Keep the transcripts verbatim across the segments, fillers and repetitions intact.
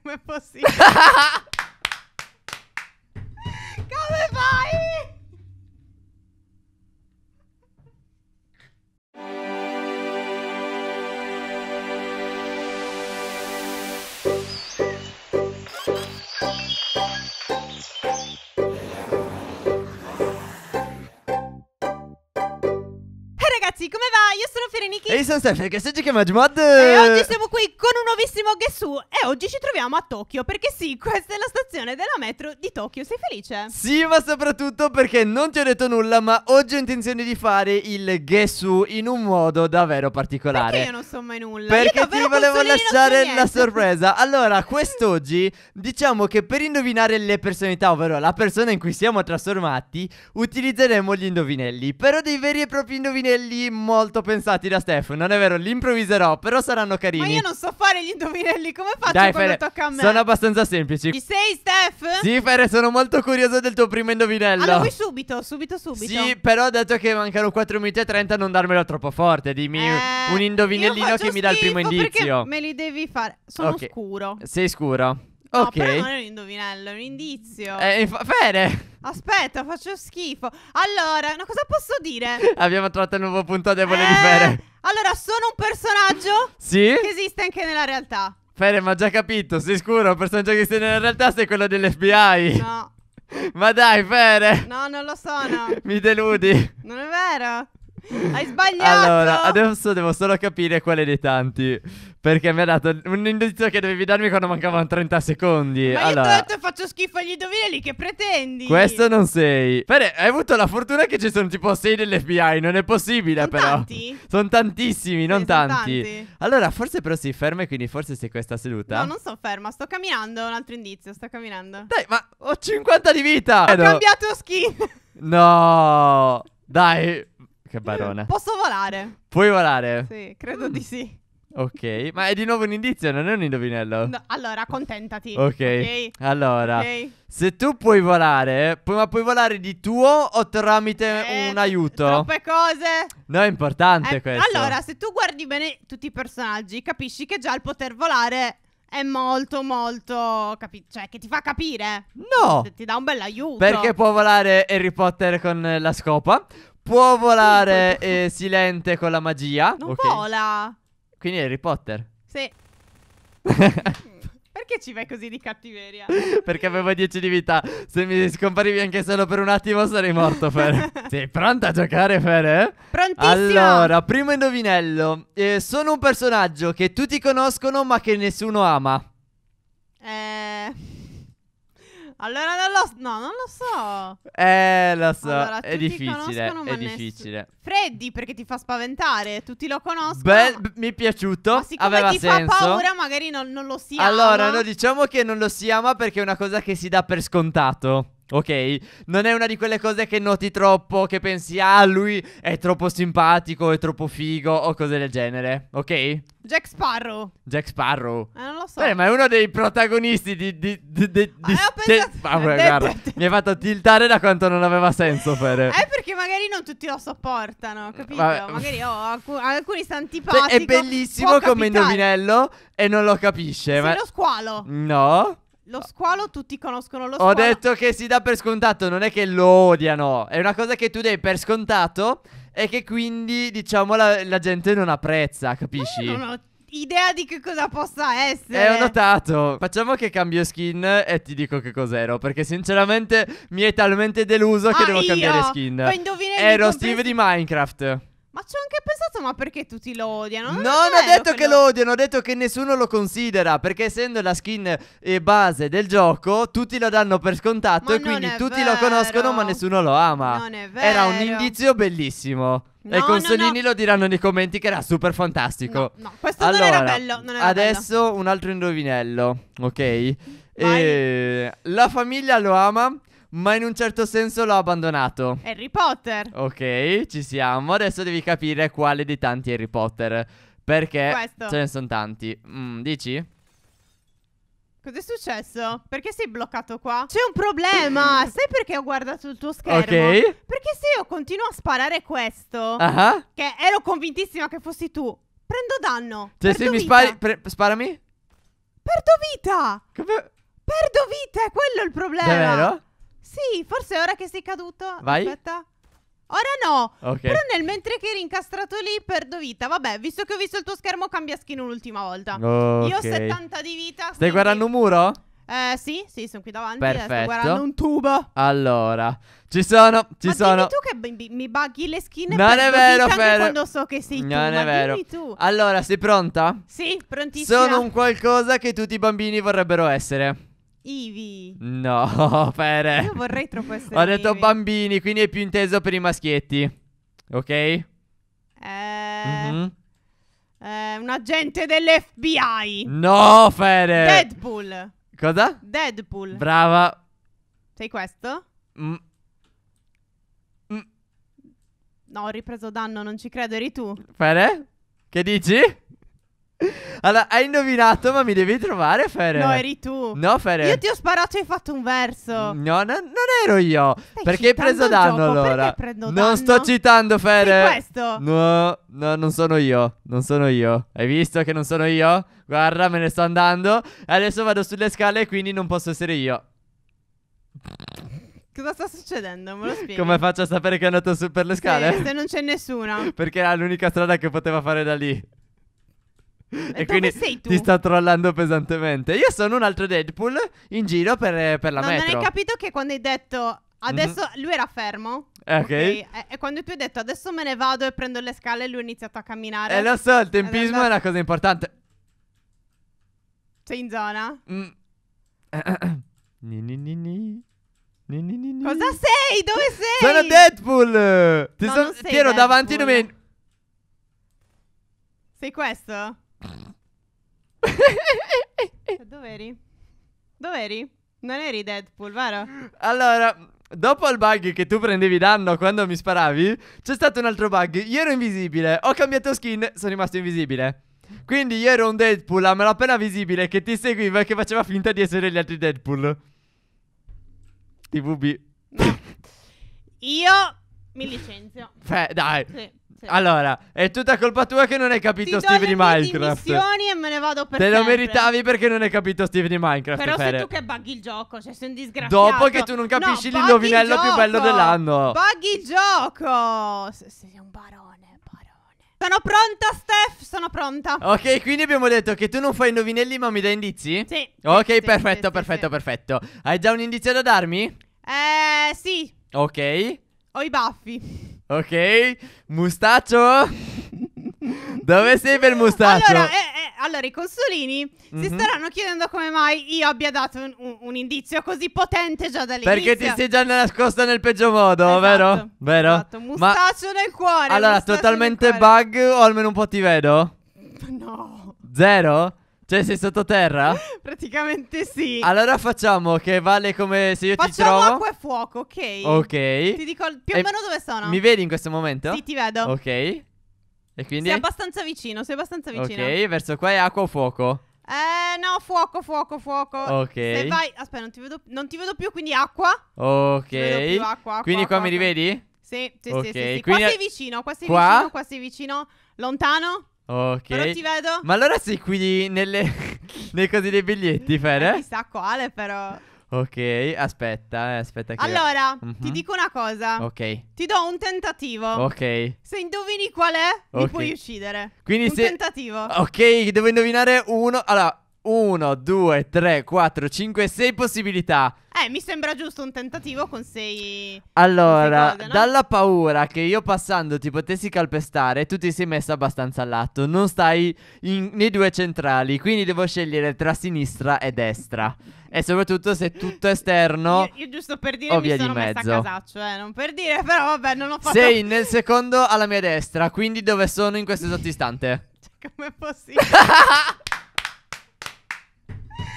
Com'è possibile? Come fai? Come va? Io sono Fereniki. E io sono Stef, che si chiama Gmod. E oggi siamo qui con un nuovissimo Guess Who. E oggi ci troviamo a Tokyo, perché sì, questa è la stazione della metro di Tokyo. Sei felice? Sì, ma soprattutto perché non ti ho detto nulla, ma oggi ho intenzione di fare il Guess Who in un modo davvero particolare. Perché io non so mai nulla? Perché ti volevo lasciare la sorpresa. Allora, quest'oggi diciamo che per indovinare le personalità, ovvero la persona in cui siamo trasformati, utilizzeremo gli indovinelli. Però dei veri e propri indovinelli molto pensati da Stef. Non è vero, li improvviserò, però saranno carini. Ma io non so fare gli indovinelli, come faccio? Dai, quando Fere, tocca a me? Sono abbastanza semplici. Ci sei, Stef? Sì, Fere, sono molto curioso del tuo primo indovinello. Allora, qui subito, subito, subito. Sì, però dato che mancano quattro minuti e trenta, non darmelo troppo forte. Dimmi eh, un indovinellino che mi dà il primo indizio. Me li devi fare, sono okay. Scuro. Sei scuro? No, okay. Però non è un indovinello, è un indizio. Eh, Fere, aspetta, faccio schifo. Allora, no, cosa posso dire? Abbiamo trovato il nuovo punto debole eh, di Fere. Allora, sono un personaggio sì? che esiste anche nella realtà. Fere, ma già capito, sei sicuro? Il personaggio che esiste nella realtà sei quello dell'F B I. No. Ma dai, Fere. No, non lo sono. Mi deludi. Non è vero. Hai sbagliato. Allora, adesso devo solo capire quale dei tanti, perché mi ha dato un indizio che dovevi darmi quando mancavano trenta secondi. Ma io allora, tanto faccio schifo agli indovinelli, che pretendi? Questo non sei. Fere, hai avuto la fortuna che ci sono tipo sei dell'F B I. Non è possibile, sono però tanti? Sono tantissimi, non sì, tanti. tanti Allora, forse però si ferma e quindi forse sei questa seduta. No, non sono ferma, sto camminando, un altro indizio, sto camminando. Dai, ma ho cinquanta di vita. Ho cambiato skin. No, dai. Che barone. Posso volare? Puoi volare? Sì, credo di sì. Ok, ma è di nuovo un indizio, non è un indovinello. No, allora, contentati. Ok, okay. Allora, okay. Se tu puoi volare, pu ma puoi volare di tuo o tramite eh, un aiuto? Troppe cose. No, è importante eh, questo. Allora, se tu guardi bene tutti i personaggi, capisci che già il poter volare è molto molto, cioè che ti fa capire. No, ti dà un bell'aiuto, perché può volare Harry Potter con la scopa. Può volare eh, Silente con la magia. Non okay. vola. Quindi è Harry Potter. Sì. Perché ci vai così di cattiveria? Perché avevo dieci di vita. Se mi scomparivi anche solo per un attimo sarei morto, Fere. Sei pronta a giocare, Fere? Prontissimo. Allora, primo indovinello. eh, Sono un personaggio che tutti conoscono ma che nessuno ama. Eh... Allora non lo so. No, non lo so. Eh, lo so. Allora, è difficile. È difficile. Freddy, perché ti fa spaventare. Tutti lo conoscono. Beh, mi è piaciuto. Ma siccome aveva ti senso. Fa paura, magari non, non lo si ama. Allora, no, diciamo che non lo si ama perché è una cosa che si dà per scontato. Ok, non è una di quelle cose che noti troppo, che pensi, ah, lui è troppo simpatico, è troppo figo o cose del genere, ok? Jack Sparrow. Jack Sparrow. Eh, non lo so. Beh, ma è uno dei protagonisti di... di, di, di, di ah, pensato... ah, guarda, mi hai fatto tiltare da quanto non aveva senso, Fere. Eh, perché magari non tutti lo sopportano, capito? Vabbè. Magari oh, alcun, alcuni sta antipatico. Cioè, è bellissimo come indovinello e non lo capisce. Sì, ma... lo squalo. No. Lo squalo, tutti conoscono lo squalo. Ho detto che si dà per scontato, non è che lo odiano. È una cosa che tu dai per scontato e che quindi, diciamo, la, la gente non apprezza, capisci? No, no, no. Idea di che cosa possa essere. Eh, ho notato. Facciamo che cambio skin e ti dico che cos'ero, perché sinceramente mi è talmente deluso ah, che devo io? cambiare skin. Ero Steve di Minecraft. Ma ci ho anche pensato, ma perché tutti lo odiano? Non, non ho detto quello... che lo odiano, ho detto che nessuno lo considera, perché essendo la skin eh, base del gioco, tutti lo danno per scontato ma e quindi tutti vero. lo conoscono ma nessuno lo ama. Non è vero. Era un indizio bellissimo. No, e i consolini no, no. lo diranno nei commenti che era super fantastico. No, no, questo allora, non era bello. Non era adesso bello. Un altro indovinello, ok? E la famiglia lo ama, ma in un certo senso l'ho abbandonato. Harry Potter. Ok, ci siamo. Adesso devi capire quale dei tanti Harry Potter, perché questo. Ce ne sono tanti. mm, Dici? Cos'è successo? Perché sei bloccato qua? C'è un problema. Sai perché ho guardato il tuo schermo? Ok. Perché se io continuo a sparare questo uh-huh. che ero convintissima che fossi tu, prendo danno. Cioè se mi spari, sparami. Perdo vita! Come... Perdo vita, è quello il problema. Davvero? Sì, forse è ora che sei caduto. Vai. Aspetta. Ora no, okay. Però nel mentre che eri incastrato lì perdo vita. Vabbè, visto che ho visto il tuo schermo cambia skin un'ultima volta, okay. Io ho settanta di vita. Stai quindi... guardando un muro? Eh sì, sì, sono qui davanti. Perfetto. Sto guardando un tubo. Allora, ci sono, ci ma sono. Ma dimmi tu che mi bughi le skin. Non è vero, Fer, quando so che sei tu. Non è vero. Tu. Allora, sei pronta? Sì, prontissima. Sono un qualcosa che tutti i bambini vorrebbero essere. Ivi. No, Fere. Io vorrei troppo essere. Ho detto Ivi. Bambini, quindi è più inteso per i maschietti. Ok? Eh, mm-hmm. eh, un agente dell'F B I. No, Fere. Deadpool. Cosa? Deadpool. Brava. Sei questo? Mm. Mm. No, ho ripreso danno, non ci credo, eri tu. Fere? Che dici? Allora, hai indovinato, ma mi devi trovare, Fere. No, eri tu. No, Fere. Io ti ho sparato e hai fatto un verso. No, no, non ero io. Stai perché hai preso danno gioco, allora? Prendo danno? Non sto citando, Fere. Sei questo? No, no, non sono io. Non sono io. Hai visto che non sono io? Guarda, me ne sto andando. Adesso vado sulle scale, quindi non posso essere io. Cosa sta succedendo? Me lo spieghi. Come faccio a sapere che è andato su per le scale? Se, se non c'è nessuno. Perché era l'unica strada che poteva fare da lì. E, e quindi sei tu? Ti sta trollando pesantemente. Io sono un altro Deadpool in giro per, per la no, metro. Non hai capito che quando hai detto adesso mm-hmm. lui era fermo. Ok, okay. E, e quando ti ho detto adesso me ne vado e prendo le scale, lui ha iniziato a camminare. E eh, lo so, il tempismo è, è una cosa importante. Sei in zona? Mm. Ni, ni, ni, ni. Ni, ni, ni, ni. Cosa sei? Dove sei? Sono Deadpool. Ti, no, so ti ero Deadpool. Davanti non mi... Sei questo? Dove eri? Dove eri? Non eri Deadpool, vero? Allora, dopo il bug che tu prendevi danno quando mi sparavi, c'è stato un altro bug. Io ero invisibile, ho cambiato skin, sono rimasto invisibile. Quindi io ero un Deadpool a mano appena visibile che ti seguiva e che faceva finta di essere gli altri Deadpool. T V B. No. Io mi licenzio. Beh, dai. Sì. Allora, è tutta colpa tua che non hai capito Steve di, di Minecraft. Ti do le missioni e me ne vado per te sempre. Te lo meritavi perché non hai capito Steve di Minecraft. Però Fere. Sei tu che bughi il gioco, cioè sei un disgraziato. Dopo che tu non capisci no, l'indovinello più bello dell'anno. Bughi il gioco. Sei un barone, barone. Sono pronta, Stef, sono pronta. Ok, quindi abbiamo detto che tu non fai indovinelli ma mi dai indizi? Sì. Ok, sì, perfetto, sì, perfetto, sì, perfetto. Hai già un indizio da darmi? Eh, sì. Ok. Ho i baffi. Ok, mustaccio. Dove sei per mustaccio? Allora, eh, eh, allora i consolini mm-hmm. si staranno chiedendo come mai io abbia dato un, un, un indizio così potente già dall'inizio. Perché ti sei già nascosta nel peggio modo, esatto, vero? Vero? Esatto. Mustaccio ma... nel cuore. Allora, totalmente bug o almeno un po' ti vedo? No. Zero? Cioè sei sottoterra? Praticamente sì. Allora facciamo che vale come se io facciamo ti trovo. Facciamo acqua e fuoco, ok? Ok. Ti dico più o meno dove sono. Mi vedi in questo momento? Sì, ti vedo. Ok. E quindi? Sei abbastanza vicino, sei abbastanza vicino. Ok, verso qua è acqua o fuoco? Eh no, fuoco, fuoco, fuoco. Ok. Se vai... Aspetta, non ti vedo, non ti vedo più, quindi acqua. Ok. Vedo più, acqua, acqua, quindi acqua, qua acqua. Mi rivedi? Sì, sì, okay. Sì, sì, sì. Qua sei vicino, qua sei qua? vicino, qua sei vicino. Lontano? Ok. Però ti vedo. Ma allora sei qui nelle... nei cosi dei biglietti, Fere? Eh, chissà quale però. Ok, aspetta, eh, aspetta che... Allora, mm-hmm. ti dico una cosa. Ok. Ti do un tentativo. Ok. Se indovini qual è, okay. mi puoi uccidere. Quindi un se... tentativo. Ok, devo indovinare uno. Allora, uno, due, tre, quattro, cinque, sei possibilità. Eh, mi sembra giusto un tentativo con sei. Allora, con sei cose, no? Dalla paura che io passando ti potessi calpestare, tu ti sei messa abbastanza a lato. Non stai in, nei due centrali, quindi devo scegliere tra sinistra e destra. E soprattutto se tutto esterno. Io, io giusto per dire mi sono messa a casaccio, eh, non per dire, però vabbè, non ho fatto. Sei nel secondo alla mia destra, quindi dove sono in questo esatto istante? Cioè, com'è possibile?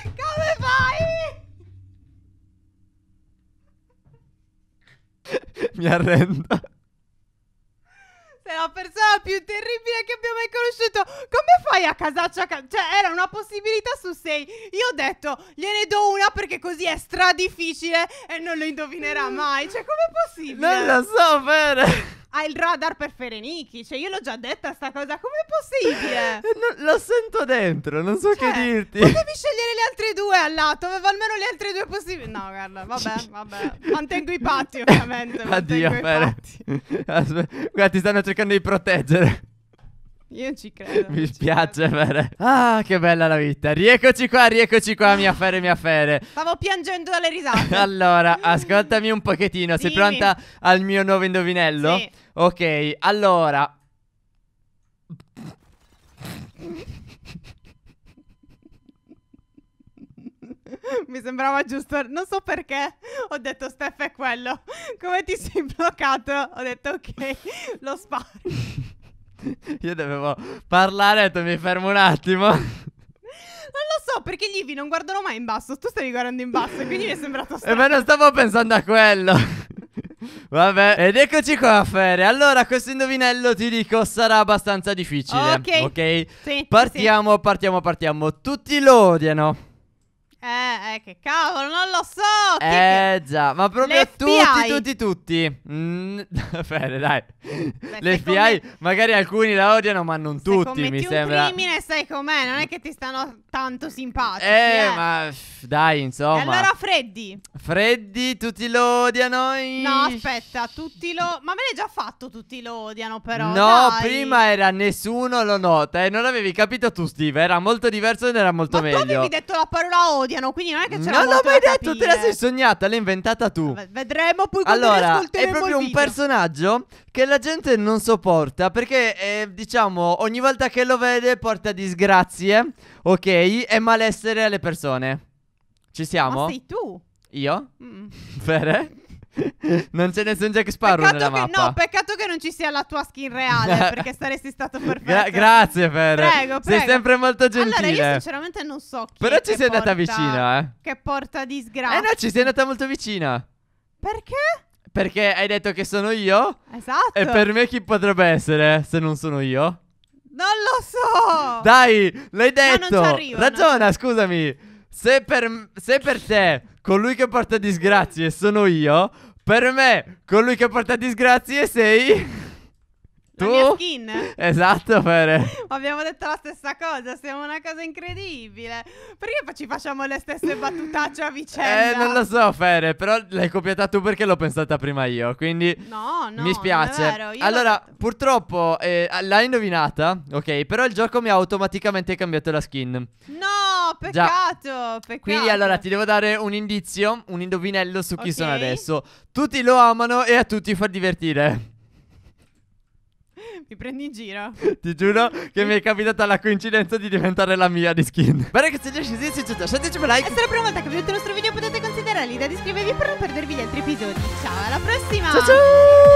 Come fai? Mi arrendo. Sei la persona più terribile che abbia mai conosciuto. Come fai a casaccia? Cioè era una possibilità su sei. Io ho detto gliene do una perché così è stra difficile e non lo indovinerà mai. Cioè com'è possibile? Non lo so, Fere. ha il radar per Fereniki. Cioè, io l'ho già detta sta cosa. Com'è possibile? No, lo sento dentro, non so cioè, che dirti. Potevi scegliere le altre due al lato. Avevo almeno le altre due possibili. No, guarda, vabbè, vabbè. Mantengo i patti, ovviamente. Addio, Fere. Guarda, ti stanno cercando di proteggere. Io ci credo. Mi spiace, Fere. Ah, che bella la vita. Rieccoci qua, rieccoci qua, mia Fere, mia Fere. Stavo piangendo dalle risate. Allora, ascoltami un pochettino. Dimmi. Sei pronta al mio nuovo indovinello? Sì. Ok, allora. Mi sembrava giusto, non so perché ho detto Stef è quello. Come ti sei bloccato? Ho detto ok, lo sparo. Io dovevo parlare, tu mi fermo un attimo. Non lo so, perché gli I V non guardano mai in basso. Tu stavi guardando in basso e quindi mi è sembrato strano. E beh, non stavo pensando a quello. Vabbè, ed eccoci qua, Fere. Allora, questo indovinello, ti dico, sarà abbastanza difficile. Ok, okay? Sì, partiamo, sì. partiamo, partiamo. Tutti lo odiano. Eh, eh, che cavolo, non lo so. Eh, che... già, ma proprio tutti, tutti, tutti. Mm, Fede, dai. L'F B I, magari alcuni la odiano, ma non se tutti, mi sembra. Se commetti un crimine, sai com'è, non è che ti stanno tanto simpatici. Eh, eh. ma dai, insomma. E allora Freddy. Freddy, tutti lo odiano. I... No, aspetta, tutti lo... Ma me l'hai già fatto, tutti lo odiano, però. No, dai. Prima era nessuno lo nota e non avevi capito tu, Steve. Era molto diverso ed era molto ma meglio. Ma tu avevi detto la parola odio. Quindi non è che c'era. Non l'ho mai detto, capire. Te la sei sognata, l'hai inventata tu. Vabbè, vedremo poi quando allora, ascolteremo. È proprio un personaggio che la gente non sopporta perché, eh, diciamo, ogni volta che lo vede porta disgrazie, ok, e malessere alle persone. Ci siamo? Ma sei tu? Io? Mm. Vere? Non c'è nessun Jack Sparrow peccato nella che, mappa. No, peccato che non ci sia la tua skin reale perché saresti stato perfetto. Gra grazie per prego, prego. Sei sempre molto gentile. Allora io sinceramente non so chi però ci sei porta, andata vicina, eh. Che porta disgrazia. Eh no, ci sei andata molto vicina. Perché? Perché hai detto che sono io. Esatto. E per me chi potrebbe essere se non sono io? Non lo so. Dai, l'hai detto. No, non ci arrivo, ragiona, non... scusami. Se per, se per te colui che porta disgrazie sono io, per me colui che porta disgrazie sei la tu. Mia skin. Esatto, Fere. Abbiamo detto la stessa cosa, siamo una cosa incredibile. Perché ci facciamo le stesse battutacce a vicenda? Eh, non lo so, Fere, però l'hai copiata tu perché l'ho pensata prima io, quindi no, no, mi spiace. Non è vero, io allora, purtroppo eh, l'hai indovinata, ok, però il gioco mi ha automaticamente cambiato la skin. No! Peccato, peccato. Quindi allora ti devo dare un indizio, un indovinello su chi okay. sono adesso. Tutti lo amano e a tutti fa divertire. Mi prendi in giro. Ti giuro che mi è capitata la coincidenza di diventare la mia di skin. Guarda che se riesci a sentire, lasciateci un like. E se è la prima volta che vedete il nostro video potete considerare l'idea di iscrivervi per non perdervi gli altri episodi. Ciao, alla prossima. Ciao ciao.